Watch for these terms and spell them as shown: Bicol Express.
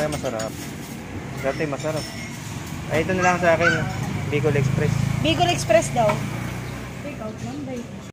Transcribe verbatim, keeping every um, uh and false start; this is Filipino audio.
Kaya masarap. Dati masarap. Ay, ito na lang sa akin. Bicol Express. Bicol Express daw. Take out lang, baby.